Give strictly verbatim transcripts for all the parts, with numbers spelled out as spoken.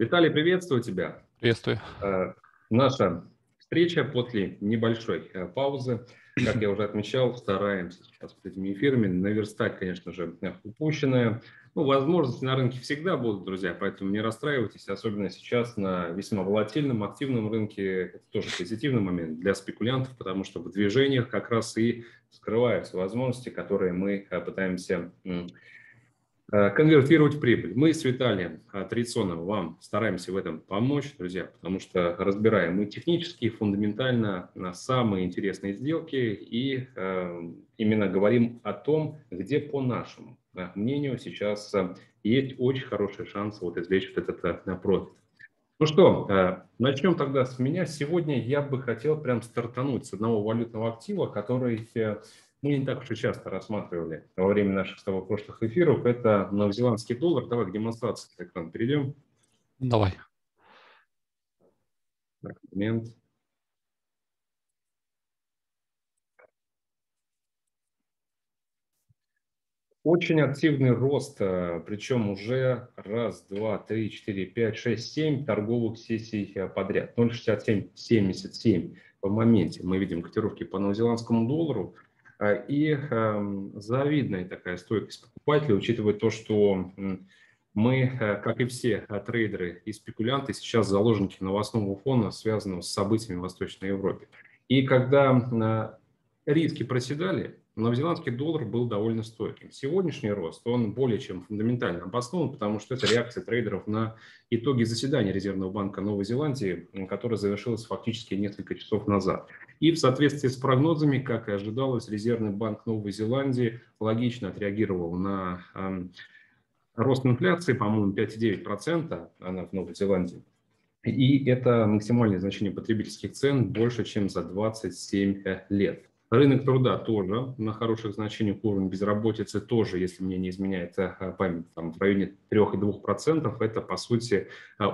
Виталий, приветствую тебя. Приветствую. Наша встреча после небольшой паузы. Как я уже отмечал, стараемся сейчас с этими эфирами наверстать, конечно же, упущенное. Ну, возможности на рынке всегда будут, друзья, поэтому не расстраивайтесь, особенно сейчас на весьма волатильном, активном рынке. Это тоже позитивный момент для спекулянтов, потому что в движениях как раз и скрываются возможности, которые мы пытаемся конвертировать в прибыль. Мы с Виталием традиционно вам стараемся в этом помочь, друзья, потому что разбираем мы технически, фундаментально на самые интересные сделки и именно говорим о том, где по нашему мнению сейчас есть очень хороший шанс вот извлечь вот этот профит. Ну что, начнем тогда с меня. Сегодня я бы хотел прям стартануть с одного валютного актива, который мы не так уж и часто рассматривали во время наших с тобой прошлых эфиров. Это новозеландский доллар. Давай к демонстрации на экран перейдем. Давай. Так, момент. Очень активный рост, причем уже раз, два, три, четыре, пять, шесть, семь торговых сессий подряд. ноль шестьдесят семь семьдесят семь в моменте. Мы видим котировки по новозеландскому доллару. И завидная такая стойкость покупателей, учитывая то, что мы, как и все трейдеры и спекулянты, сейчас заложники новостного фона, связанного с событиями в Восточной Европе. И когда риски проседали, новозеландский доллар был довольно стойким. Сегодняшний рост, он более чем фундаментально обоснован, потому что это реакция трейдеров на итоги заседания Резервного банка Новой Зеландии, которое завершилось фактически несколько часов назад. И в соответствии с прогнозами, как и ожидалось, Резервный банк Новой Зеландии логично отреагировал на рост инфляции, по-моему, пять и девять десятых процента она в Новой Зеландии. И это максимальное значение потребительских цен больше, чем за двадцать семь лет. Рынок труда тоже на хороших значениях, уровень безработицы тоже, если мне не изменяет память, там, в районе трёх и двух десятых процента. Это, по сути,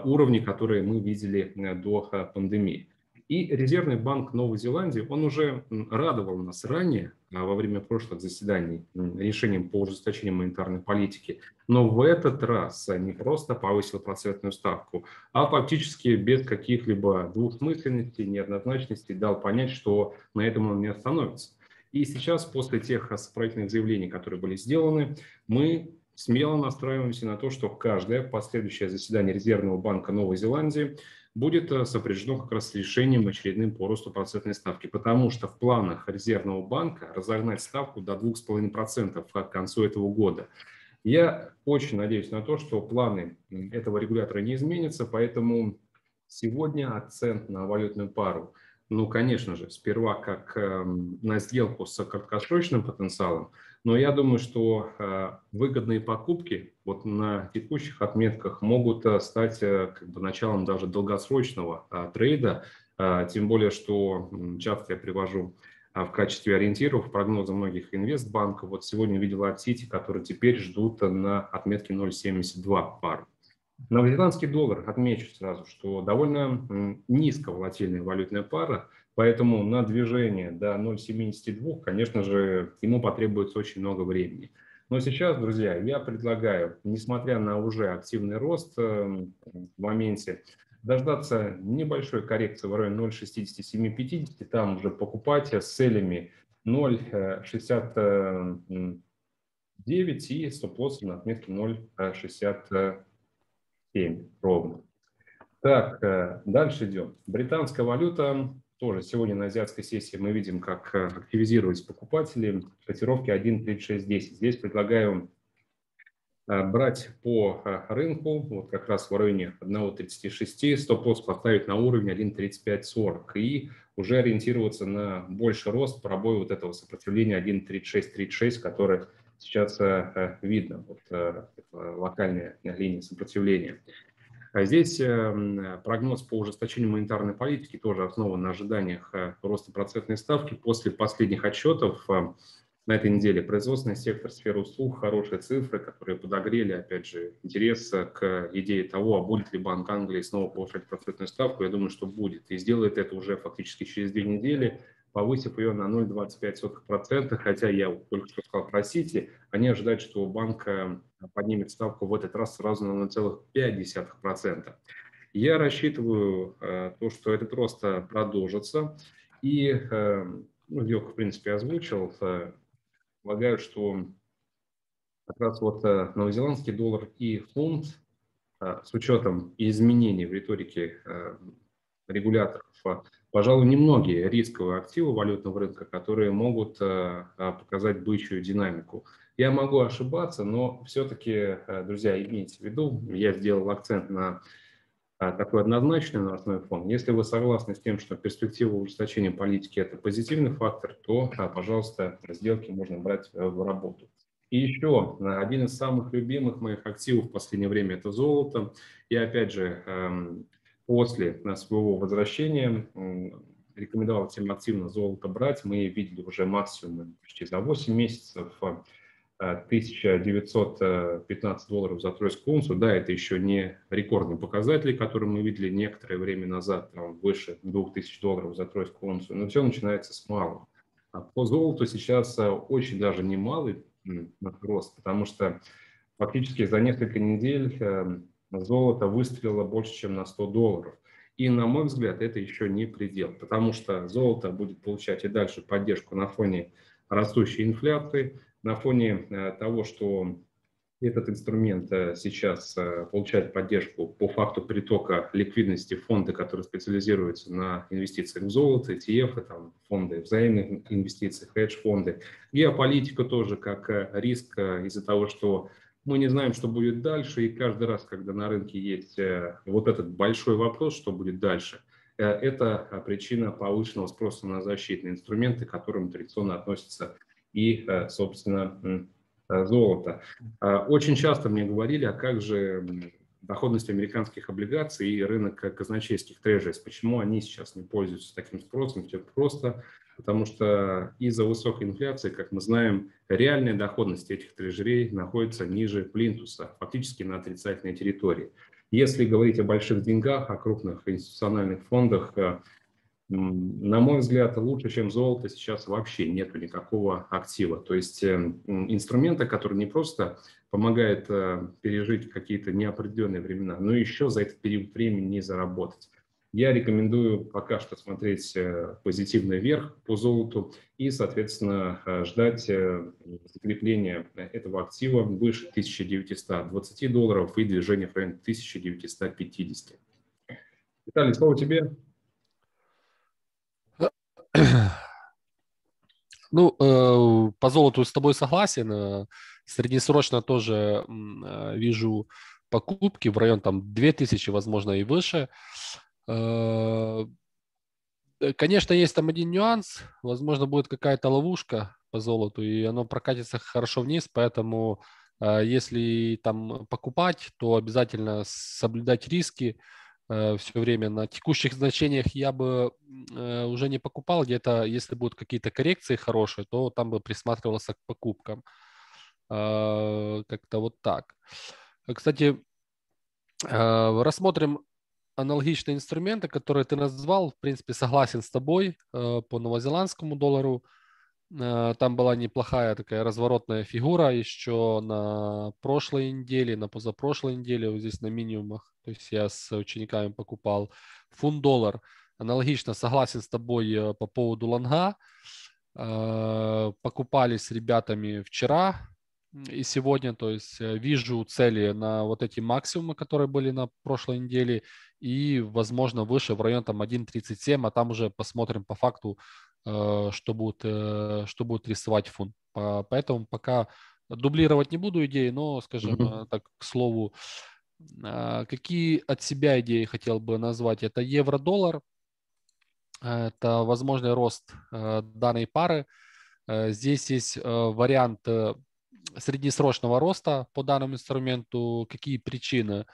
уровни, которые мы видели до пандемии. И Резервный банк Новой Зеландии, он уже радовал нас ранее, во время прошлых заседаний, решением по ужесточению монетарной политики. Но в этот раз не просто повысил процентную ставку, а фактически без каких-либо двусмысленностей, неоднозначностей дал понять, что на этом он не остановится. И сейчас, после тех сопротивительных заявлений, которые были сделаны, мы смело настраиваемся на то, что каждое последующее заседание Резервного банка Новой Зеландии будет сопряжено как раз с решением очередным по росту процентной ставки, потому что в планах Резервного банка разогнать ставку до двух с половиной процентов к концу этого года. Я очень надеюсь на то, что планы этого регулятора не изменятся, поэтому сегодня акцент на валютную пару. Ну, конечно же, сперва как на сделку с краткосрочным потенциалом, но я думаю, что выгодные покупки вот на текущих отметках могут стать как бы началом даже долгосрочного трейда, тем более, что часто я привожу в качестве ориентиров прогнозы многих инвестбанков. Вот сегодня видел от Citi, которые теперь ждут на отметке ноль семьдесят два пар. Новозеландский доллар, отмечу сразу, что довольно низковолатильная валютная пара, поэтому на движение до ноль семьдесят два, конечно же, ему потребуется очень много времени. Но сейчас, друзья, я предлагаю, несмотря на уже активный рост в моменте, дождаться небольшой коррекции в районе ноль шестьдесят семь пятьдесят, там уже покупать с целями ноль шестьдесят девять и стоп-лосс на отметке ноль шестьдесят семь ровно. Так, дальше идем. Британская валюта. Тоже сегодня на азиатской сессии мы видим, как активизировались покупатели. Котировки один тридцать шесть десять. Здесь предлагаю брать по рынку, вот как раз в районе один тридцать шесть, стоп-лосс поставить на уровень один тридцать пять сорок и уже ориентироваться на больший рост, пробой вот этого сопротивления один тридцать шесть тридцать шесть, которое сейчас видно, вот локальная линия сопротивления. Здесь прогноз по ужесточению монетарной политики тоже основан на ожиданиях роста процентной ставки. После последних отчетов на этой неделе производственный сектор, сфера услуг, хорошие цифры, которые подогрели, опять же, интерес к идее того, а будет ли Банк Англии снова повышать процентную ставку. Я думаю, что будет. И сделает это уже фактически через две недели. повысив ее на ноль целых двадцать пять сотых процента, хотя я только что сказал про Citi, они ожидают, что банк поднимет ставку в этот раз сразу на ноль целых пять десятых процента. Я рассчитываю то, что этот рост продолжится, и Лёха, в принципе, озвучил, полагаю, что как раз вот новозеландский доллар и фунт с учетом изменений в риторике регуляторов, пожалуй, немногие рисковые активы валютного рынка, которые могут показать бычью динамику. Я могу ошибаться, но все-таки, друзья, имейте в виду, я сделал акцент на такой однозначный новостной фон. Если вы согласны с тем, что перспектива ужесточения политики – это позитивный фактор, то, пожалуйста, сделки можно брать в работу. И еще один из самых любимых моих активов в последнее время – это золото. И опять же, после своего возвращения рекомендовал всем активно золото брать. Мы видели уже максимум почти за восемь месяцев тысяча девятьсот пятнадцать долларов за тройскую унцию. Да, это еще не рекордные показатели, которые мы видели некоторое время назад, там, выше двух тысяч долларов за тройскую унцию. Но все начинается с малого. А по золоту сейчас очень даже немалый рост, потому что фактически за несколько недель золото выстрелило больше, чем на сто долларов. И, на мой взгляд, это еще не предел, потому что золото будет получать и дальше поддержку на фоне растущей инфляции, на фоне того, что этот инструмент сейчас получает поддержку по факту притока ликвидности фонда, который специализируется на инвестициях в золото, и ти эф, там, фонды взаимных инвестиций, хедж-фонды. Геополитика тоже как риск из-за того, что мы не знаем, что будет дальше, и каждый раз, когда на рынке есть вот этот большой вопрос, что будет дальше, это причина повышенного спроса на защитные инструменты, к которым традиционно относятся и, собственно, золото. Очень часто мне говорили, а как же доходность американских облигаций и рынок казначейских трежерис, почему они сейчас не пользуются таким спросом? Все просто потому, что из-за высокой инфляции, как мы знаем, реальная доходность этих трежерей находится ниже плинтуса, фактически на отрицательной территории. Если говорить о больших деньгах, о крупных институциональных фондах, на мой взгляд, лучше, чем золото, сейчас вообще нет никакого актива. То есть инструмента, который не просто помогает пережить какие-то неопределенные времена, но еще за этот период времени не заработать. Я рекомендую пока что смотреть позитивно вверх по золоту и, соответственно, ждать закрепления этого актива выше тысячи девятисот двадцати долларов и движения в районе тысячи девятисот пятидесяти. Виталий, слово тебе. Ну, по золоту с тобой согласен. Среднесрочно тоже вижу покупки в район там две тысячи, возможно, и выше. Конечно, есть там один нюанс. Возможно, будет какая-то ловушка по золоту, и оно прокатится хорошо вниз. Поэтому, если там покупать, то обязательно соблюдать риски. Все время на текущих значениях я бы уже не покупал. Где-то, если будут какие-то коррекции хорошие, то там бы присматривался к покупкам. Как-то вот так. Кстати, рассмотрим аналогичные инструменты, которые ты назвал. В принципе, согласен с тобой по новозеландскому доллару. Там была неплохая такая разворотная фигура еще на прошлой неделе, на позапрошлой неделе, вот здесь на минимумах. То есть я с учениками покупал фунт-доллар. Аналогично согласен с тобой по поводу лонга. Покупали с ребятами вчера и сегодня. То есть вижу цели на вот эти максимумы, которые были на прошлой неделе. И, возможно, выше в район там один тридцать семь. А там уже посмотрим по факту, что будет, что будет рисовать фунт. Поэтому пока дублировать не буду идеи, но, скажем mm-hmm. так, к слову, какие от себя идеи хотел бы назвать? Это евро-доллар, это возможный рост данной пары. Здесь есть вариант среднесрочного роста по данному инструменту. Какие причины?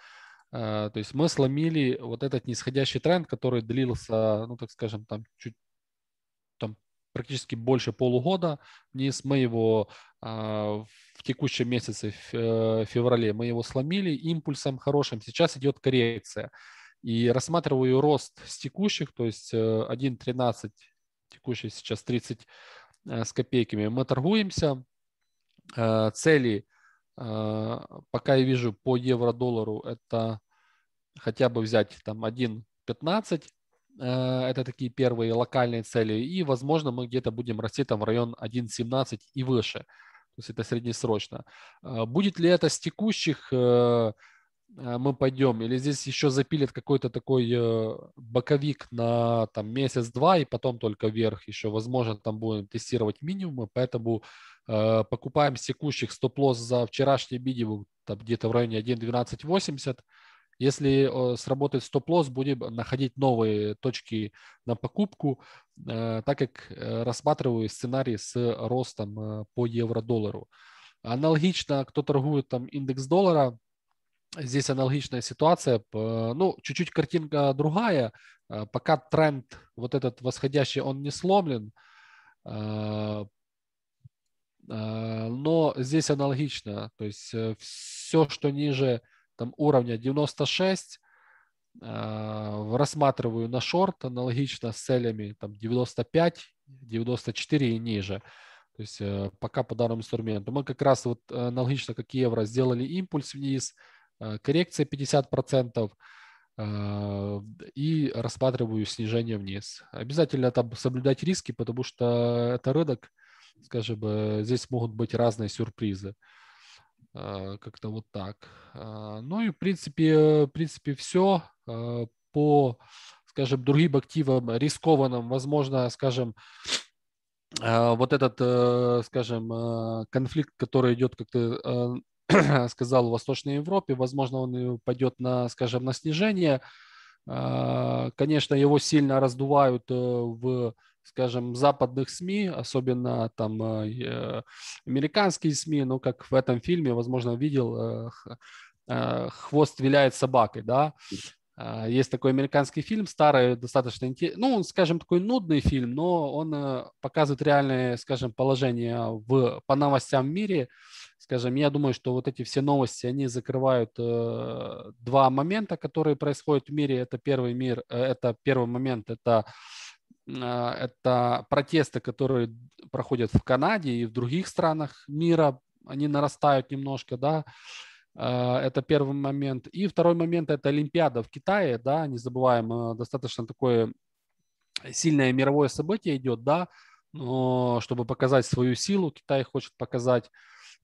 То есть мы сломили вот этот нисходящий тренд, который длился, ну так скажем, там чуть практически больше полугода вниз. Мы его э, в текущем месяце, в э, феврале, мы его сломили импульсом хорошим. Сейчас идет коррекция. И рассматриваю рост с текущих, то есть э, 1.13 текущий сейчас тридцать с копейками. Мы торгуемся. Цели, пока я вижу по евро-доллару, это хотя бы взять там один пятнадцать. Это такие первые локальные цели. И, возможно, мы где-то будем расти там в район один семнадцать и выше. То есть это среднесрочно. Будет ли это с текущих мы пойдем, или здесь еще запилит какой-то такой боковик на там месяц-два, и потом только вверх еще, возможно, там будем тестировать минимумы, поэтому э, покупаем с текущих стоп-лосс за вчерашний минимум где-то в районе один двенадцать восемьдесят. Если э, сработает стоп-лосс, будем находить новые точки на покупку, э, так как э, рассматриваю сценарий с ростом э, по евро-доллару. Аналогично, кто торгует там индекс доллара, здесь аналогичная ситуация, ну, чуть-чуть картинка другая, пока тренд вот этот восходящий, он не сломлен, но здесь аналогично, то есть все, что ниже там, уровня девяносто шесть, рассматриваю на шорт, аналогично с целями там, девяносто пять, девяносто четыре и ниже. То есть пока по данному инструменту. Мы как раз вот аналогично, как евро, сделали импульс вниз, коррекция пятьдесят процентов и рассматриваю снижение вниз. Обязательно там соблюдать риски, потому что это рынок, скажем, здесь могут быть разные сюрпризы. Как-то вот так. Ну и в принципе, в принципе все. По, скажем, другим активам рискованным, возможно, скажем, вот этот, скажем, конфликт, который идет, как ты сказал, в Восточной Европе, возможно, он пойдет на, скажем, на снижение. Конечно, его сильно раздувают в, скажем, западных СМИ, особенно там американские СМИ, ну, как в этом фильме, возможно, видел, «Хвост виляет собакой», да. Есть такой американский фильм, старый, достаточно интересный, ну, он, скажем, такой нудный фильм, но он показывает реальное, скажем, положение в, по новостям в мире. Скажем, я думаю, что вот эти все новости, они закрывают э, два момента, которые происходят в мире. Это первый, мир, э, это первый момент, это, э, это протесты, которые проходят в Канаде и в других странах мира, они нарастают немножко, да. Это первый момент. И второй момент – это Олимпиада в Китае, да, не забываем, достаточно такое сильное мировое событие идет, да, но чтобы показать свою силу, Китай хочет показать,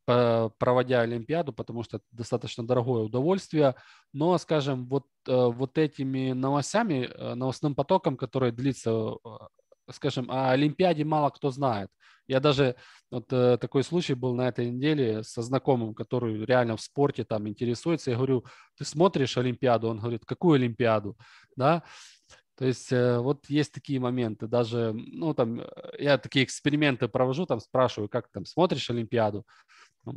проводя Олимпиаду, потому что это достаточно дорогое удовольствие, но, скажем, вот, вот этими новостями, новостным потоком, который длится, скажем, о Олимпиаде мало кто знает. Я даже, вот э, такой случай был на этой неделе со знакомым, который реально в спорте там интересуется. Я говорю, ты смотришь Олимпиаду? Он говорит, какую Олимпиаду? Да? То есть э, вот есть такие моменты. Даже, ну там, я такие эксперименты провожу, там спрашиваю, как там смотришь Олимпиаду?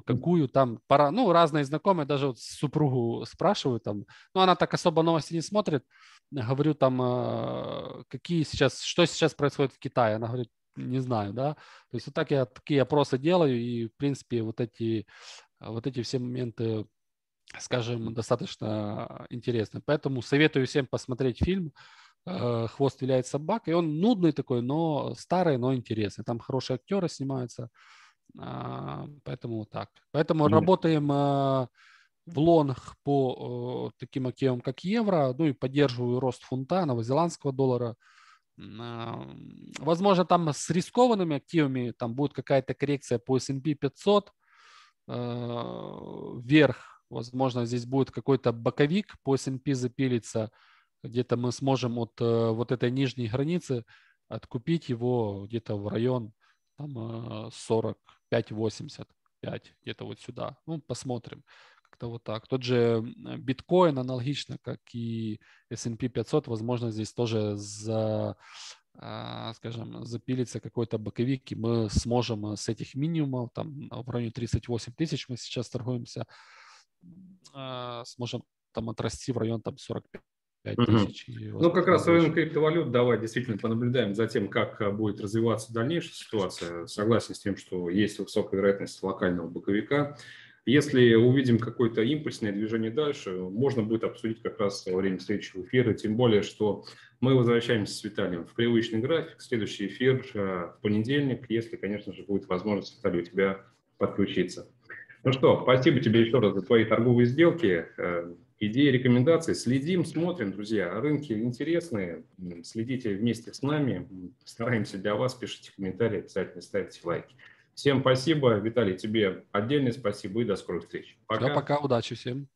Какую там, пора, ну разные знакомые, даже вот супругу спрашиваю там, ну она так особо новости не смотрит, говорю там, какие сейчас, что сейчас происходит в Китае, она говорит, не знаю, да, то есть вот так я такие опросы делаю, и в принципе вот эти, вот эти все моменты, скажем, достаточно интересны, поэтому советую всем посмотреть фильм «Хвост виляет собакой», он нудный такой, но старый, но интересный, там хорошие актеры снимаются. Поэтому так. Поэтому mm-hmm. работаем э, в лонг по э, таким активам, как евро, ну и поддерживаю рост фунта, новозеландского доллара. Э, возможно, там с рискованными активами там будет какая-то коррекция по эс энд пи пятьсот э, вверх. Возможно, здесь будет какой-то боковик по эс энд пи запилиться. Где-то мы сможем от э, вот этой нижней границы откупить его где-то в район там сорок пять восемьдесят пять, где-то вот сюда. Ну, посмотрим. Как-то вот так. Тот же биткоин аналогично, как и эс энд пи пятьсот. Возможно, здесь тоже, за, скажем, запилится какой-то боковик, и мы сможем с этих минимумов, там в районе тридцать восемь тысяч мы сейчас торгуемся, сможем там отрасти в район там сорок пять. пять тысяч, угу. Ну, как раз в рынке криптовалют давай действительно понаблюдаем за тем, как будет развиваться дальнейшая ситуация. Согласен с тем, что есть высокая вероятность локального боковика. Если увидим какое-то импульсное движение дальше, можно будет обсудить как раз во время следующего эфира, тем более, что мы возвращаемся с Виталием в привычный график. Следующий эфир в понедельник, если, конечно же, будет возможность, Виталий, у тебя подключиться. Ну что, спасибо тебе еще раз за твои торговые сделки, идеи, рекомендации. Следим, смотрим, друзья. Рынки интересные. Следите вместе с нами. Стараемся для вас. Пишите комментарии, обязательно ставьте лайки. Всем спасибо. Виталий, тебе отдельное спасибо и до скорых встреч. Пока. Все, пока, удачи всем.